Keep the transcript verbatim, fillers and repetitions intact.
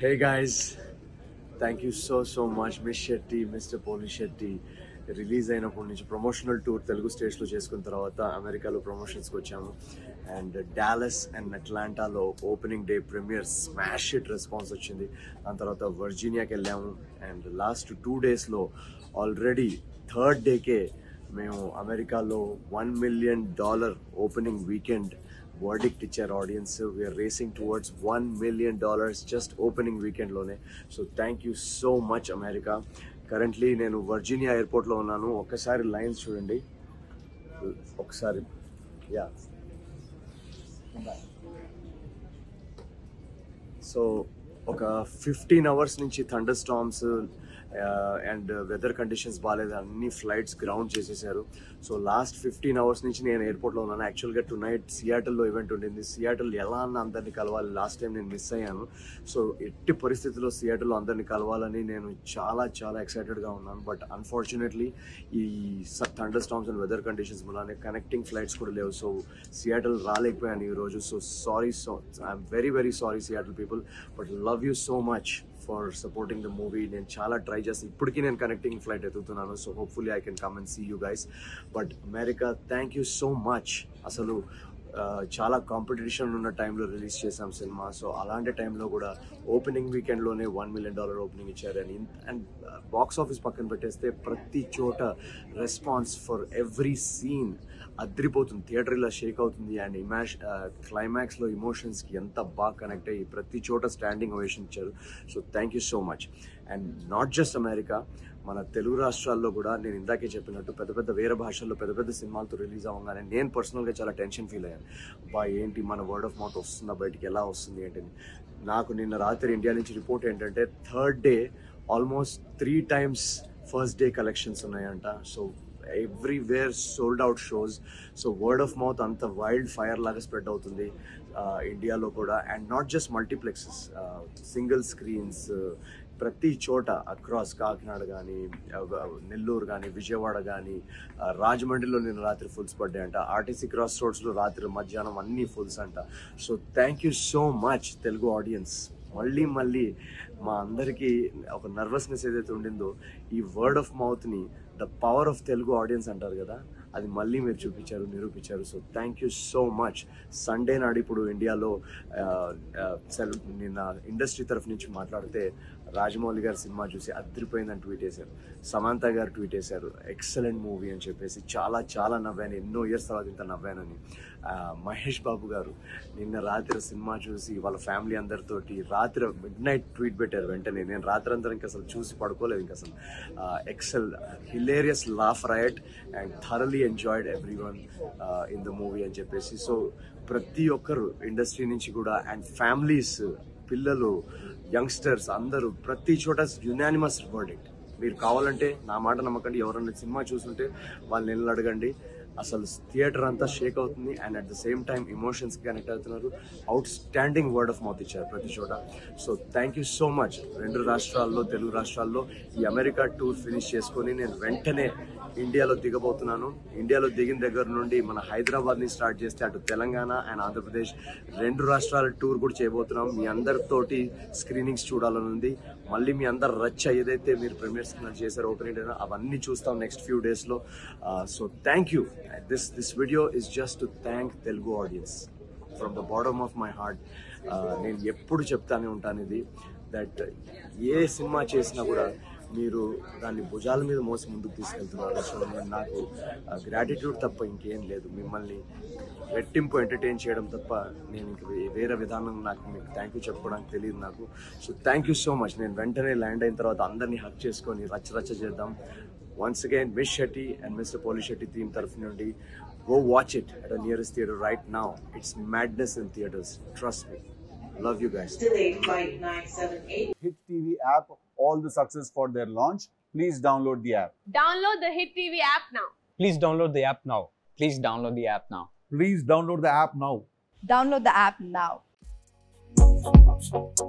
Hey guys, thank you so so much Miss Shetty, Mr Poli Shetty. Release అయినప్పటి నుంచి promotional tour Telugu states లో చేసుకున్న తర్వాత అమెరికాలో ప్రమోషన్స్ కి వచ్చాము అండ్ డాలస్ అండ్ అట్లాంటాలో opening day premiere smash hit response వచ్చింది. దాని తర్వాత వర్జీనియాకి వెళ్ళాము అండ్ లాస్ట్ టూ డేస్ లో ఆల్రెడీ థర్డ్ డేకే మేము అమెరికాలో one million dollar opening weekend verdict teacher audience. We are racing towards one million dollars just opening weekend lone, so thank you so much America. Currently nenu Virginia airport lo unnanu. Okkasari lines chudandi okkasari. Yeah, so oka fifteen hours nunchi thunderstorms Uh, and uh, weather conditions బాగాలేదు, అన్ని flights ground చేసేసారు. So last fifteen hours నుంచి నేను ఎయిర్పోర్ట్లో ఉన్నాను. యాక్చువల్గా tonight సియాటల్లో event ఉండింది. సియాటల్ ఎలా అన్న అందరినీ కలవాలి, లాస్ట్ టైం నేను మిస్ అయ్యాను. సో ఎట్టి పరిస్థితుల్లో సియాటల్లో అందరినీ కలవాలని నేను చాలా చాలా ఎక్సైటెడ్గా ఉన్నాను. బట్ అన్ఫార్చునేట్లీ ఈ thunder storms and weather conditions వల్ల కనెక్టింగ్ ఫ్లైట్స్ కూడా లేవు. సో సియాటల్ రాలేకపోయాను ఈరోజు. So sorry, so I'm very very sorry Seattle people, but love you so much for supporting the movie. నేను చాలా ట్రై చేస్తాను, ఇప్పటికీ నేను కనెక్టింగ్ ఫ్లైట్ ఎదుగుతున్నాను. So hopefully I can come and see you guys. But America thank you so much. అసలు చాలా competition ఉన్న టైంలో రిలీజ్ చేశాం సినిమా. సో అలాంటి టైంలో కూడా ఓపెనింగ్ వీకెండ్లోనే వన్ మిలియన్ డాలర్ ఓపెనింగ్ ఇచ్చారు. అని అండ్ బాక్స్ ఆఫీస్ పక్కన పెట్టేస్తే ప్రతి చోట రెస్పాన్స్ ఫర్ ఎవ్రీ సీన్ అద్రిపోతుంది. థియేటర్ ఇలా షేక్ అవుతుంది. అండ్ ఇమాష్ క్లైమాక్స్లో ఇమోషన్స్కి ఎంత బాగా కనెక్ట్ అయ్యి ప్రతి చోట స్టాండింగ్ ఓవేషన్ ఇచ్చారు. So thank you so much. And not just America, మన తెలుగు రాష్ట్రాల్లో కూడా నేను ఇందాకే చెప్పినట్టు పెద్ద పెద్ద వేరే భాషల్లో పెద్ద పెద్ద సినిమాలతో రిలీజ్ అవ్వగానే నేను పర్సనల్గా చాలా టెన్షన్ ఫీల్ అయ్యాను. బా ఏంటి మన వర్డ్ ఆఫ్ మౌత్ వస్తుందా బయటికి, ఎలా వస్తుంది ఏంటని. నాకు నిన్న రాత్రి ఇండియా నుంచి రిపోర్ట్ ఏంటంటే third day almost three times first day collections ఉన్నాయంట. So everywhere sold out shows. So word of mouth అంత వైల్డ్ ఫైర్ లాగా స్ప్రెడ్ అవుతుంది ఇండియాలో కూడా. And not just multiplexes, single screens ప్రతి చోట అక్రాస్ కాకినాడ కానీ, నెల్లూరు కానీ, విజయవాడ కానీ, రాజమండ్రిలో నేను రాత్రి ఫుల్స్ పడ్డాయి అంట. ఆర్టీసీ క్రాస్ రోడ్స్లో రాత్రి మధ్యాహ్నం అన్నీ ఫుల్స్ అంట. So thank you so much Telugu audience. మళ్ళీ మళ్ళీ మా అందరికీ ఒక నర్వస్నెస్ ఏదైతే ఉండిందో ఈ వర్డ్ ఆఫ్ మౌత్ని the power of Telugu audience అంటారు కదా, అది మళ్ళీ మీరు చూపించారు, నిరూపించారు. So thank you so much. Sunday నాడు ఇప్పుడు ఇండియాలో నిన్న ఇండస్ట్రీ తరఫు నుంచి మాట్లాడితే రాజమౌళి గారి సినిమా చూసి అదిరిపోయిందని ట్వీట్ చేశారు. సమంత గారు ట్వీట్ చేశారు ఎక్సలెంట్ మూవీ అని చెప్పేసి. చాలా చాలా నవ్వాను, ఎన్నో ఇయర్స్ తర్వాత ఇంత నవ్వానని. మహేష్ బాబు గారు నిన్న రాత్రి సినిమా చూసి వాళ్ళ ఫ్యామిలీ అందరితోటి రాత్రి మిడ్ నైట్ ట్వీట్ పెట్టారు. వెంటనే నేను రాత్రి అందరూ ఇంకా అసలు చూసి పడుకోలేదు. ఇంకా అసలు excel hilarious laugh riot and thoroughly enjoyed every one in the movie అని చెప్పేసి. సో ప్రతి ఒక్కరు ఇండస్ట్రీ నుంచి కూడా అండ్ ఫ్యామిలీస్, పిల్లలు, యంగ్స్టర్స్ అందరూ ప్రతి చోట యునానిమస్ వర్డిక్ట్. మీరు కావాలంటే నా మాట నమ్మకండి, ఎవరన్నా సినిమా చూస్తుంటే వాళ్ళు నిన్ను అడగండి, అసలు థియేటర్ అంతా షేక్ అవుతుంది. And at the same time ఎమోషన్స్కి కనెక్ట్ అవుతున్నారు. Outstanding word of mouth ఇచ్చారు ప్రతి చోట. So thank you so much. రెండు రాష్ట్రాల్లో, తెలుగు రాష్ట్రాల్లో ఈ అమెరికా టూర్ ఫినిష్ చేసుకొని నేను వెంటనే ఇండియాలో దిగబోతున్నాను. ఇండియాలో దిగిన దగ్గర నుండి మన హైదరాబాద్ని స్టార్ట్ చేస్తే అటు తెలంగాణ అండ్ ఆంధ్రప్రదేశ్ రెండు రాష్ట్రాల టూర్ కూడా చేయబోతున్నాం. మీ అందరితోటి స్క్రీనింగ్స్ చూడాలని ఉంది. మళ్ళీ మీ అందరు రచ్చ ఏదైతే మీరు ప్రీమియర్ స్క్రీన్ చేశారు, ఓపెనింగ్ అయినా అవన్నీ చూస్తాం నెక్స్ట్ ఫ్యూ డేస్లో. So thank you. This this video is just to thank Telugu audience from the bottom of my heart. నేను ఎప్పుడు చెప్తానే ఉంటాను ఇది, దట్ ఏ సినిమా చేసినా కూడా మీరు దాన్ని భుజాల మీద మోసి ముందుకు తీసుకెళ్తున్నారు. సో నాకు గ్రాటిట్యూడ్ తప్ప ఇంకేం లేదు. మిమ్మల్ని రెట్టింపు ఎంటర్టైన్ చేయడం తప్ప నేను ఇంక వేరే విధానం నాకు మీకు థ్యాంక్ యూ చెప్పుకోవడానికి తెలియదు నాకు. So thank you so much. నేను వెంటనే ల్యాండ్ అయిన తర్వాత అందరినీ హక్ చేసుకొని రచ్చ రచ్చ చేద్దాం. Once again, Miss Shetty and Mister Poli Shetty team taraf nundi, go watch it at the nearest theater right now. It's madness in theaters. Trust me. Love you guys. Delay flight nine seven eight. Hit T V app. All the success for their launch. Please download the app. Download the Hit T V app now. Please download the app now. Please download the app now. Please download the app now. Download the app now.